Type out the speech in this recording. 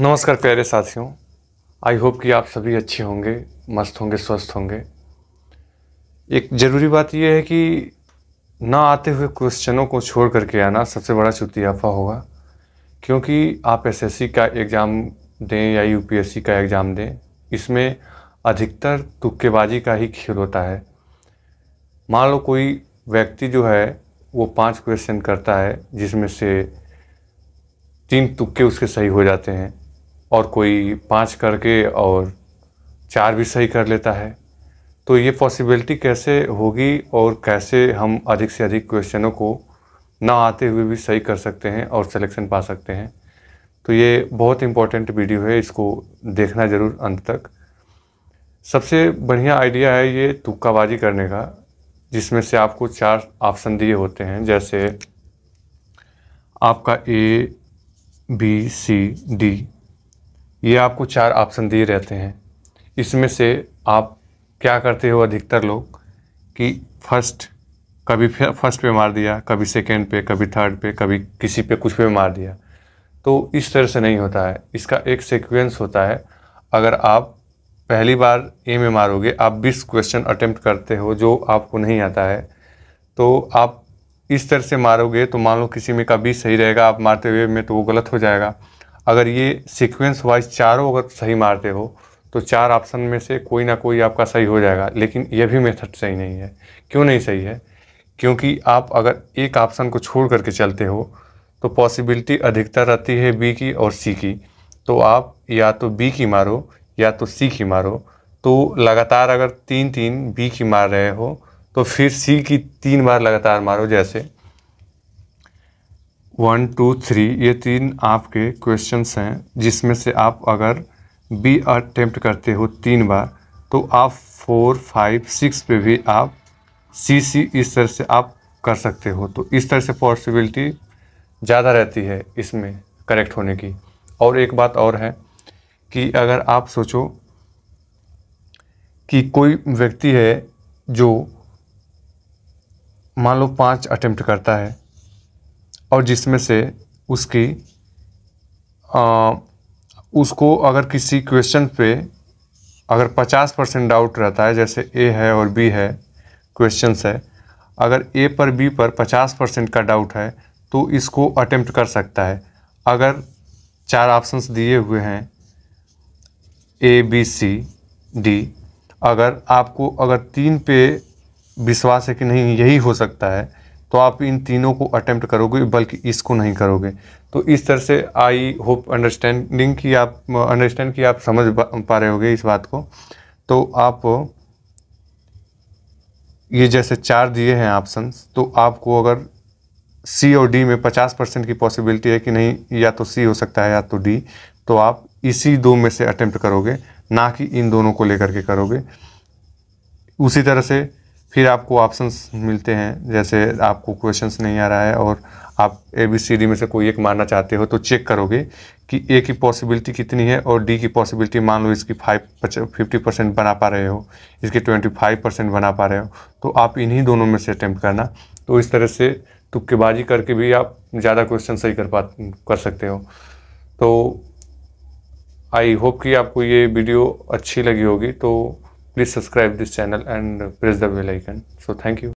नमस्कार प्यारे साथियों, आई होप कि आप सभी अच्छे होंगे, मस्त होंगे, स्वस्थ होंगे। एक ज़रूरी बात यह है कि ना आते हुए क्वेश्चनों को छोड़ करके आना सबसे बड़ा चुतियाफा होगा, क्योंकि आप एसएससी का एग्ज़ाम दें या यूपीएससी का एग्ज़ाम दें, इसमें अधिकतर तुक्केबाजी का ही खेल होता है। मान लो कोई व्यक्ति जो है वो 5 क्वेश्चन करता है, जिसमें से 3 तुक्के उसके सही हो जाते हैं और कोई 5 करके और 4 भी सही कर लेता है। तो ये पॉसिबिलिटी कैसे होगी और कैसे हम अधिक से अधिक क्वेश्चनों को ना आते हुए भी सही कर सकते हैं और सिलेक्शन पा सकते हैं। तो ये बहुत इम्पोर्टेंट वीडियो है, इसको देखना ज़रूर अंत तक। सबसे बढ़िया आइडिया है ये तुक्काबाजी करने का, जिसमें से आपको 4 ऑप्शन दिए होते हैं, जैसे आपका ए, बी, सी, डी, ये आपको 4 ऑप्शन दिए रहते हैं। इसमें से आप क्या करते हो अधिकतर लोग कि फर्स्ट, कभी फर्स्ट पे मार दिया, कभी सेकंड पे, कभी थर्ड पे, कभी किसी पे कुछ पे मार दिया। तो इस तरह से नहीं होता है, इसका एक सीक्वेंस होता है। अगर आप पहली बार ए में मारोगे, आप 20 क्वेश्चन अटेम्प्ट करते हो जो आपको नहीं आता है, तो आप इस तरह से मारोगे। तो मान लो किसी में का 20 सही रहेगा, आप मारते हुए में, तो वो गलत हो जाएगा। अगर ये सीक्वेंस वाइज चारों अगर सही मारते हो तो 4 ऑप्शन में से कोई ना कोई आपका सही हो जाएगा। लेकिन यह भी मेथड सही नहीं है। क्यों नहीं सही है? क्योंकि आप अगर एक ऑप्शन को छोड़ करके चलते हो तो पॉसिबिलिटी अधिकतर रहती है बी की और सी की। तो आप या तो बी की मारो या तो सी की मारो। तो लगातार अगर 3-3 बी की मार रहे हो तो फिर सी की 3 बार लगातार मारो, जैसे 1, 2, 3, ये 3 आपके क्वेश्चंस हैं, जिसमें से आप अगर बी अटेम्प्ट करते हो 3 बार तो आप 4, 5, 6 पे भी आप सी इस तरह से आप कर सकते हो। तो इस तरह से पॉसिबिलिटी ज़्यादा रहती है इसमें करेक्ट होने की। और एक बात और है कि अगर आप सोचो कि कोई व्यक्ति है जो मान लो 5 अटेम्प्ट करता है और जिसमें से उसकी उसको अगर किसी क्वेश्चन पे अगर 50% डाउट रहता है, जैसे ए है और बी है क्वेश्चंस है, अगर ए पर बी पर 50% का डाउट है तो इसको अटेम्प्ट कर सकता है। अगर 4 ऑप्शंस दिए हुए हैं ए, बी, सी, डी, अगर आपको अगर 3 पे विश्वास है कि नहीं यही हो सकता है, तो आप इन तीनों को अटेम्प्ट करोगे, बल्कि इसको नहीं करोगे। तो इस तरह से आई होप अंडरस्टैंड कि आप समझ पा रहे होगे इस बात को। तो आप ये जैसे 4 दिए हैं ऑप्शंस, तो आपको अगर सी और डी में 50% की पॉसिबिलिटी है कि नहीं या तो सी हो सकता है या तो डी, तो आप इसी 2 में से अटेम्प्ट करोगे, ना कि इन दोनों को लेकर के करोगे। उसी तरह से फिर आपको ऑप्शंस मिलते हैं, जैसे आपको क्वेश्चंस नहीं आ रहा है और आप ए, बी, सी, डी में से कोई एक मारना चाहते हो, तो चेक करोगे कि ए की पॉसिबिलिटी कितनी है और डी की पॉसिबिलिटी, मान लो इसकी 50% बना पा रहे हो, इसकी 25% बना पा रहे हो, तो आप इन्हीं दोनों में से अटेम्प्ट करना। तो इस तरह से तुक्केबाजी करके भी आप ज़्यादा क्वेश्चन सही कर सकते हो। तो आई होप कि आपको ये वीडियो अच्छी लगी होगी। तो please subscribe this channel and press the bell icon. So thank you.